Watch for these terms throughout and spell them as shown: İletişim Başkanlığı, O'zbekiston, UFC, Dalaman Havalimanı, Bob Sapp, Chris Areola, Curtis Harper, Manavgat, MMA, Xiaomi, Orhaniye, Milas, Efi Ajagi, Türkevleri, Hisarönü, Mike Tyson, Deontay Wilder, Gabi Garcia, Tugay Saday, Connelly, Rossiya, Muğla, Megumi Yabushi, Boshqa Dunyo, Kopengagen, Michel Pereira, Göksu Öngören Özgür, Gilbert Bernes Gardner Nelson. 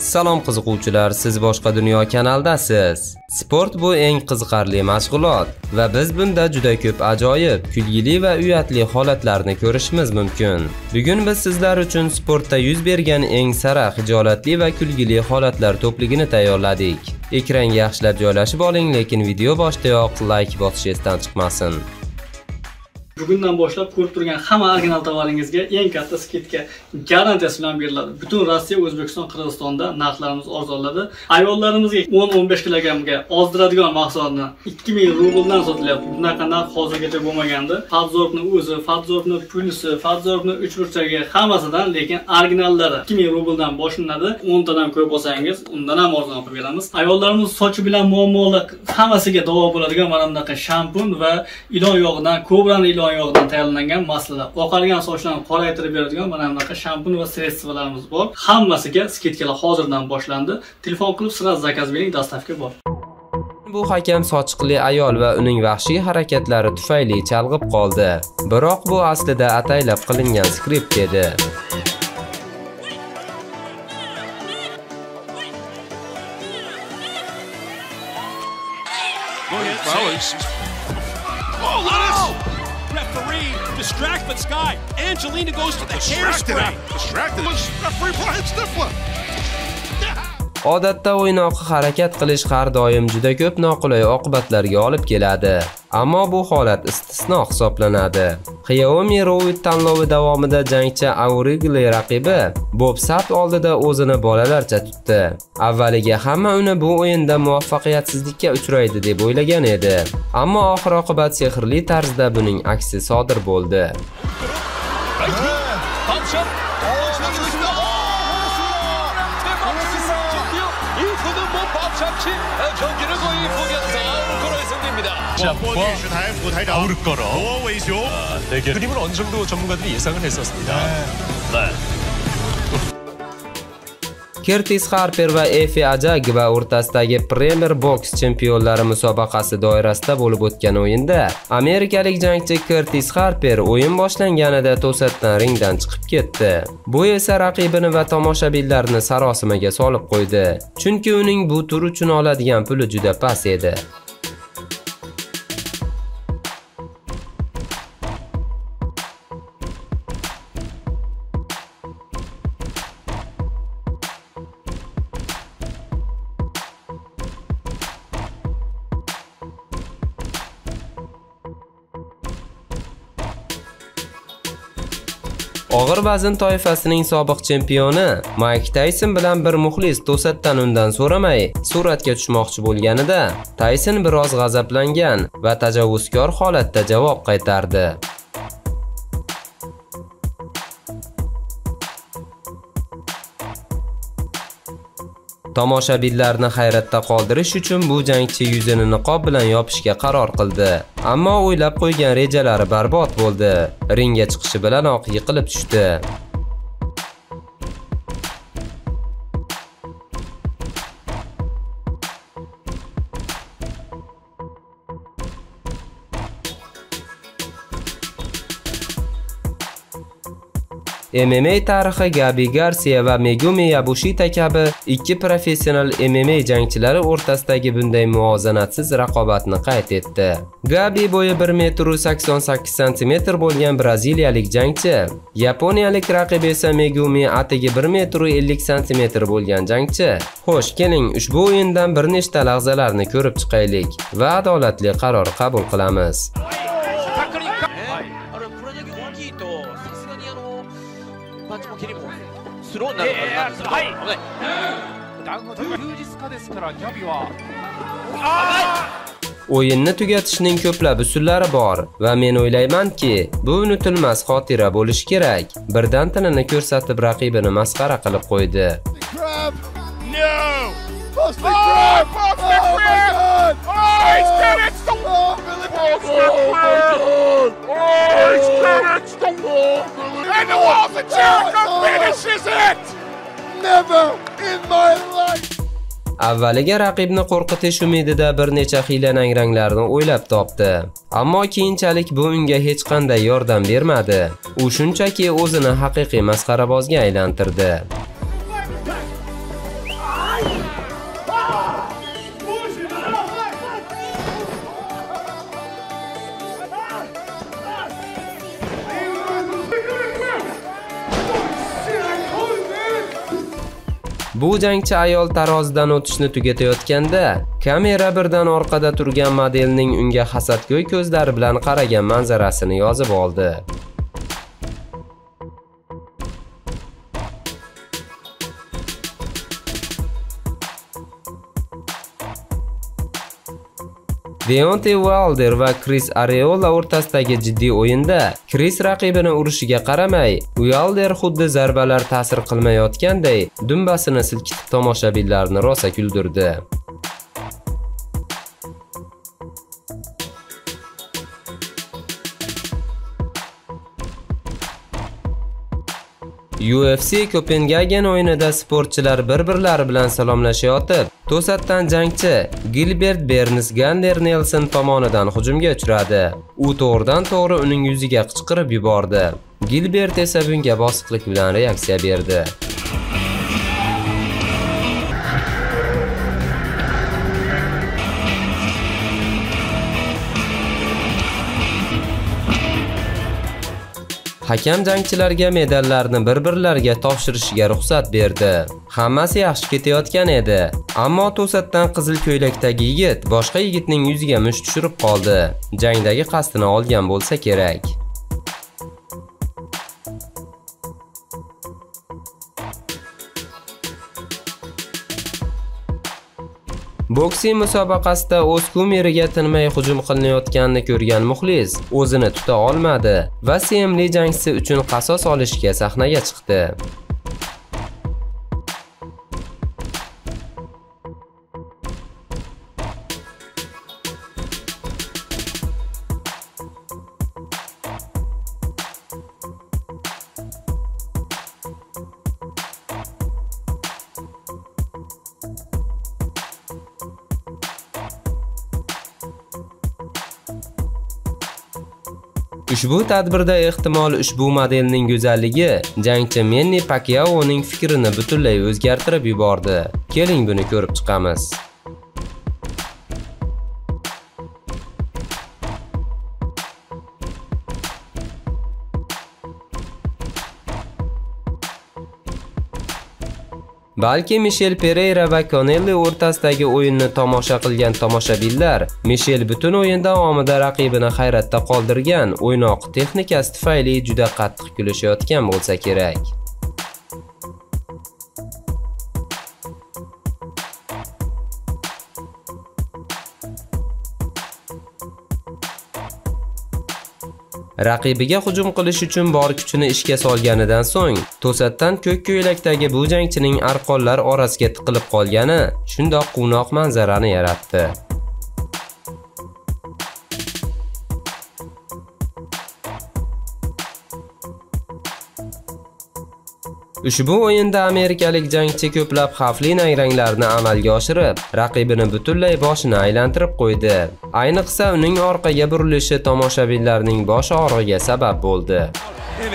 Salom qiziquvchilar, siz Boshqa Dunyo kanaldasiz. Sport bu eng qiziqarli mashg'ulot va biz bunda juda ko'p ajoyib, kulgili va uyatli holatlarni ko'rishimiz mumkin. Bugun biz sizlar uchun sportda yuz bergan eng sara, hijolatli va kulgili holatlar to'pligini tayyorladik. Ekranga yaxshilab joylashib oling, lekin video boshidayoq like bosishdan chiqmasin. Bugundan boshlab ko'rib turgan hamma original tovaringizga eng katta skidka garantiyasi bilan beriladi. Butun Rossiya, O'zbekiston, Qirg'izistonda narxlarimiz arzonladi. Ayollarimizga 10-15 kilogramga ozdiradigan mahsulotni 2000 rubldan sotilyapti. Bunaqa narx hozirgacha bo'lmagandi. Farzorbni o'zi, farzorbni pulisi, farzorbni uchburchagi hammasidan, lekin originallari 2000 rubldan boshlanadi. 10 tadan ko'p olsangiz, undan ham arzon qilib beramiz. Ayollarimiz sochi bilan muammolar hammasiga davo bo'ladigan mana bunaqa shampun va ilon yog'idan, kobran ilon yog'dan tayyorlangan maslalar, oqargan sochlarni qoraytirib beradigan mana bunaqa shampun va sredstvalarimiz bor. Hammasiga skidkalar hozirdan boshlandi. Telefon qilib sira zakaz bering, dastavka bor. Bu hakam sochiqli ayol va uning vahshiy harakatlari tufayli chalg'ib qoldi. Biroq bu aslida ataylab qilingan skript edi. Distract but Sky. Angelina goes to the hairspray. Distracted. Referee blinds the flip. Odatda o'ynoqi harakat qilish har doim juda ko'p noqulay oqibatlarga olib keladi. Ammo bu holat istisno hisoblanadi. Xiaomi Road tanlovi davomida jangchi Aurigli raqibi Bob Sapp oldida o'zini bolalarcha tutdi. Avvaliga hamma uni bu o'yinda muvaffaqiyatsizlikka uchraydi deb o'ylagan edi. Ammo oxir-oqibat sehrli tarzda buning aksi sodir bo'ldi. Curtis Harper va Efi Ajagi va o'rtasidagi Premier Box chempionlari musobaqasi doirasida bo'lib o'tgan o'yinda amerikalik jangchi Curtis Harper o'yin boshlanganida to'satdan ringdan chiqib ketdi. Bu esa raqibini va tomoshabinlarni sarosimaga solib qo'ydi, chunki uning bu tur uchun oladigan puli juda past edi. Og'ir vazn toifasining sobiq chempioni Mike Tyson bilan bir muxlis to'satdan undan so'ramay suratga tushmoqchi bo'lganida, Tyson biroz g'azablangan va tajovuzkor holatda javob qaytardi. Tomoshabinlarni hayratda qoldirish uchun bu jangchi yuzini niqob bilan yopishga qaror qildi, ammo o'ylab qo'ygan rejalari barbod bo'ldi. Ringga chiqishi bilanoq yiqilib tushdi. MMA tarixi Gabi Garcia va Megumi Yabushi kabi ikki professional MMA jangchilari o'rtasidagi bunday muvozanatsiz raqobatni qayd etdi. Gabi bo'yi 1 metr 88 cm bo'lgan braziliyalik jangchi, yaponiyalik raqibi esa Megumi atigi 1 metr 50 cm bo'lgan jangchi. Xo'sh, keling ushbu o'yindan bir nechta lahzalarni ko'rib chiqaylik va adolatli qaror qabul qilamiz. O'yinni tugatishning ko'plab usullari bor va men o'ylaymanki, bu unutilmas xotira bo'lishi kerak. Birdan tanini ko'rsatib raqibini masxara qilib qo'ydi. Avvaliga raqibni qo'rqitish umidida bir necha xiyla-nayranglarni o'ylab topdi, ammo keyinchalik bu unga hech qanday yordam bermadi. U shunchaki o'zini haqiqiy masxarabozga aylantirdi. Bu jangchi ayol tarozidan o'tishni tugatayotganda, kamera birdan orqada turgan modelning unga hasadgo'y ko'zlari bilan qaragan manzarasini yozib oldi. Deontay Wilder va Chris Areola o'rtasidagi jiddiy o'yinda Chris raqibini urishiga qaramay, Wilder xuddi zarbalar ta'sir qilmayotganday dumbasini silkitib tomoshabinlarni rosa kuldirdi. UFC Kopengagen o'yinida sportchilar bir-birlari bilan salomlashayotib, to'satdan jangchi Gilbert Bernes Gardner Nelson tomonidan hujumga uchradi. U to'g'ridan-to'g'ri uning yuziga qichqirib yubordi. Gilbert esa bunga bosiqlik bilan reaksiya berdi. Hakam jangchilarga medallarni bir-birlariga topshirishiga ruxsat berdi. Hammasi yaxshi ketayotgan edi, ammo to'satdan qizil ko'ylakdagi yigit boshqa yigitning yuziga musht tushirib qoldi. Jangdagi qasdini olgan bo'lsa kerak. Boksing musobaqasida o'z kumiriga tinmay hujum qilinayotganini ko'rgan muxlis o'zini tuta olmadi va sevimli jangchisi uchun qasos olishga sahnaga chiqdi. Ushbu tadbirda ehtimol ushbu modelning go'zalligi jangchi Menny Pacyao'ning fikrini butunlay o'zgartirib yubordi. Keling buni ko'rib chiqamiz. Balki Michel Pereira va Connelly o'rtasidagi o'yinni tomosha qilgan tomoshabinlar Michel butun o'yin davomida raqibini hayratda qoldirgan o'ynoq texnikasi tufayli juda qattiq kulishayotgan bo'lsa kerak. Raqibiga hujum qilish uchun bor kuchini ishga solganidan so'ng, to'satdan ko'k ko'ylakdagi bu jangchining arqonlar orasiga tiqilib qolgani shundoq quvnoq manzarani yaratdi. Ushbu o'yinda amerikalik jangchi ko'plab xavfli nayranglarni amalga oshirib, raqibini butunlay boshini aylantirib qo'ydi. Ayniqsa uning orqaga burilishi tomoshabinlarning bosh og'rig'iga sabab bo'ldi. The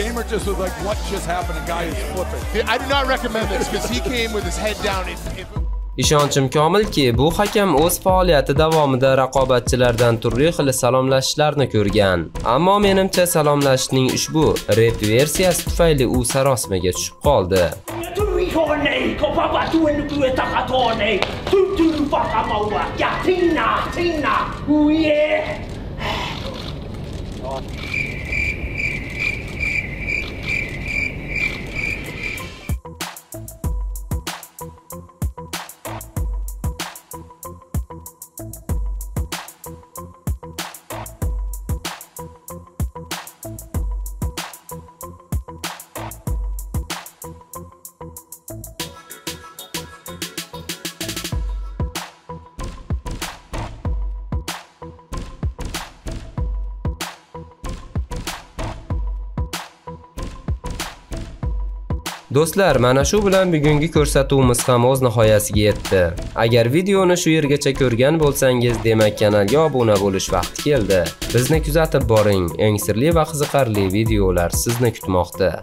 gamer just was like, what just happened? The guy is flipping. I do not recommend this because he came with his head down. Ishonchim komilki, bu hakam o'z faoliyati davomida raqobatchilardan turli xil salomlashishlarni ko'rgan. Ammo menimcha salomlashishning ushbu rep versiyasi tufayli u sarosimaga tushib qoldi. Do'stlar, mana shu bilan bugungi ko'rsatuvimiz ham o'z nihoyasiga yetdi. Agar videoni shu yergacha ko'rgan bo'lsangiz, demak kanalga obuna bo'lish vaqti keldi. Bizni kuzatib boring, eng sirli va qiziqarli videolar sizni kutmoqda.